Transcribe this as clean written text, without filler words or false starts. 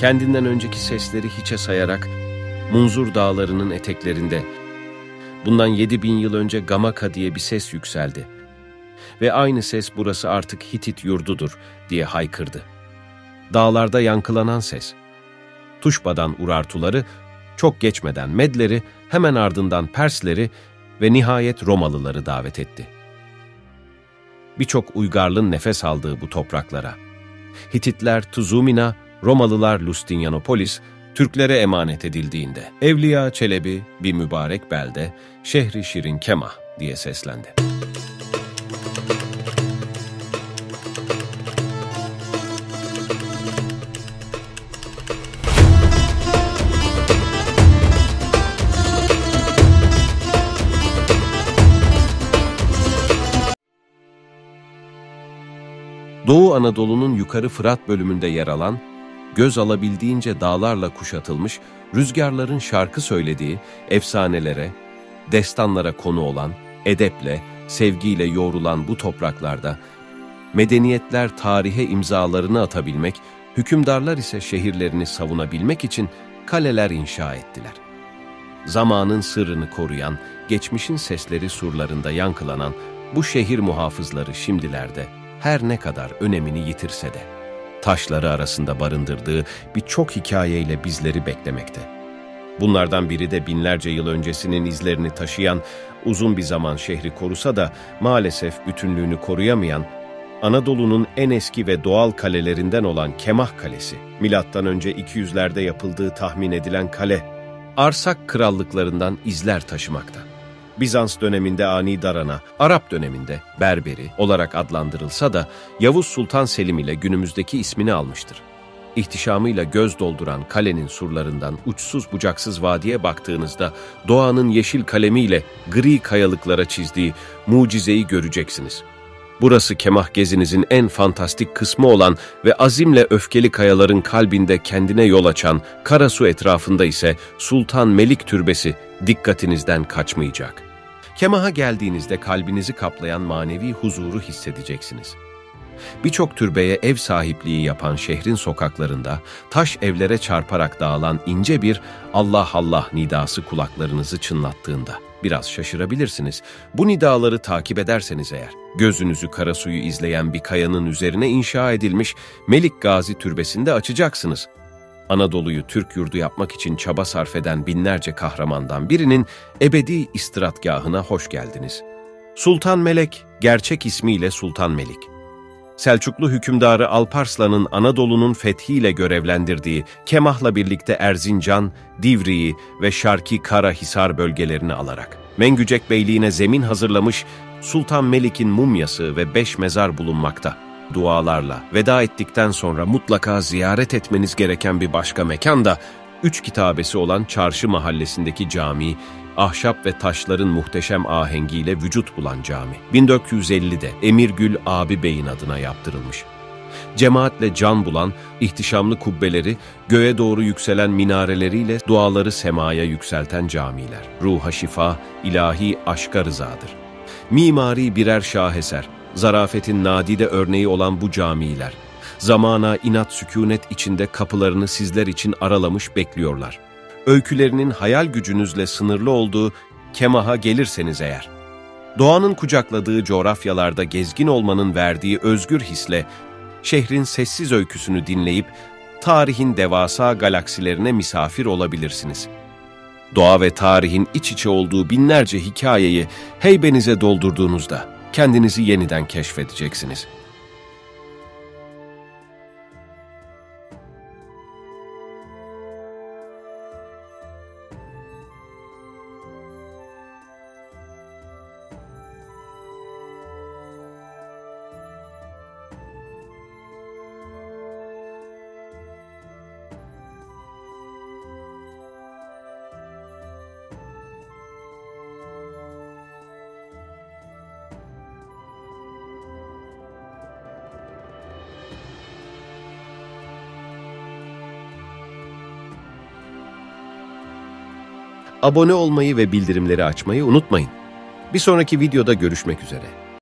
kendinden önceki sesleri hiçe sayarak Munzur dağlarının eteklerinde, bundan 7.000 yıl önce Gamaka diye bir ses yükseldi ve aynı ses burası artık Hitit yurdudur diye haykırdı. Dağlarda yankılanan ses. Tuşba'dan Urartuları, çok geçmeden Medleri, hemen ardından Persleri ve nihayet Romalıları davet etti. Birçok uygarlığın nefes aldığı bu topraklara. Hititler Tuzumina, Romalılar Lustinyanopolis, Türklere emanet edildiğinde Evliya Çelebi bir mübarek belde, şehri şirin Kemah diye seslendi. Doğu Anadolu'nun yukarı Fırat bölümünde yer alan, göz alabildiğince dağlarla kuşatılmış, rüzgarların şarkı söylediği, efsanelere, destanlara konu olan, edeple, sevgiyle yoğrulan bu topraklarda, medeniyetler tarihe imzalarını atabilmek, hükümdarlar ise şehirlerini savunabilmek için kaleler inşa ettiler. Zamanın sırrını koruyan, geçmişin sesleri surlarında yankılanan bu şehir muhafızları şimdilerde, her ne kadar önemini yitirse de, taşları arasında barındırdığı birçok hikayeyle bizleri beklemekte. Bunlardan biri de binlerce yıl öncesinin izlerini taşıyan, uzun bir zaman şehri korusa da maalesef bütünlüğünü koruyamayan, Anadolu'nun en eski ve doğal kalelerinden olan Kemah Kalesi, milattan önce 200'lerde yapıldığı tahmin edilen kale, Arsak krallıklarından izler taşımakta. Bizans döneminde Ani Darana, Arap döneminde Berberi olarak adlandırılsa da Yavuz Sultan Selim ile günümüzdeki ismini almıştır. İhtişamıyla göz dolduran kalenin surlarından uçsuz bucaksız vadiye baktığınızda doğanın yeşil kalemiyle gri kayalıklara çizdiği mucizeyi göreceksiniz. Burası Kemah gezinizin en fantastik kısmı olan ve azimle öfkeli kayaların kalbinde kendine yol açan Karasu etrafında ise Sultan Melik Türbesi dikkatinizden kaçmayacak. Kemah'a geldiğinizde kalbinizi kaplayan manevi huzuru hissedeceksiniz. Birçok türbeye ev sahipliği yapan şehrin sokaklarında taş evlere çarparak dağılan ince bir Allah Allah nidası kulaklarınızı çınlattığında biraz şaşırabilirsiniz. Bu nidaları takip ederseniz eğer, gözünüzü Karasu'yu izleyen bir kayanın üzerine inşa edilmiş Melik Gazi türbesinde açacaksınız. Anadolu'yu Türk yurdu yapmak için çaba sarf eden binlerce kahramandan birinin ebedi istirahatgahına hoş geldiniz. Sultan Melek, gerçek ismiyle Sultan Melik. Selçuklu hükümdarı Alparslan'ın Anadolu'nun fethiyle görevlendirdiği Kemah'la birlikte Erzincan, Divriği ve Şarki Karahisar bölgelerini alarak Mengücek Beyliği'ne zemin hazırlamış, Sultan Melik'in mumyası ve 5 mezar bulunmakta. Dualarla veda ettikten sonra mutlaka ziyaret etmeniz gereken bir başka mekan da 3 kitabesi olan Çarşı Mahallesi'ndeki cami, ahşap ve taşların muhteşem ahengiyle vücut bulan cami. 1450'de Emirgül Abi Bey'in adına yaptırılmış. Cemaatle can bulan ihtişamlı kubbeleri, göğe doğru yükselen minareleriyle duaları semaya yükselten camiler. Ruha şifa, ilahi aşka rızadır. Mimari birer şaheser, zarafetin nadide örneği olan bu camiler, zamana inat sükûnet içinde kapılarını sizler için aralamış bekliyorlar. Öykülerinin hayal gücünüzle sınırlı olduğu Kemah'a gelirseniz eğer, doğanın kucakladığı coğrafyalarda gezgin olmanın verdiği özgür hisle, şehrin sessiz öyküsünü dinleyip, tarihin devasa galaksilerine misafir olabilirsiniz. Doğa ve tarihin iç içe olduğu binlerce hikayeyi heybenize doldurduğunuzda, kendinizi yeniden keşfedeceksiniz. Abone olmayı ve bildirimleri açmayı unutmayın. Bir sonraki videoda görüşmek üzere.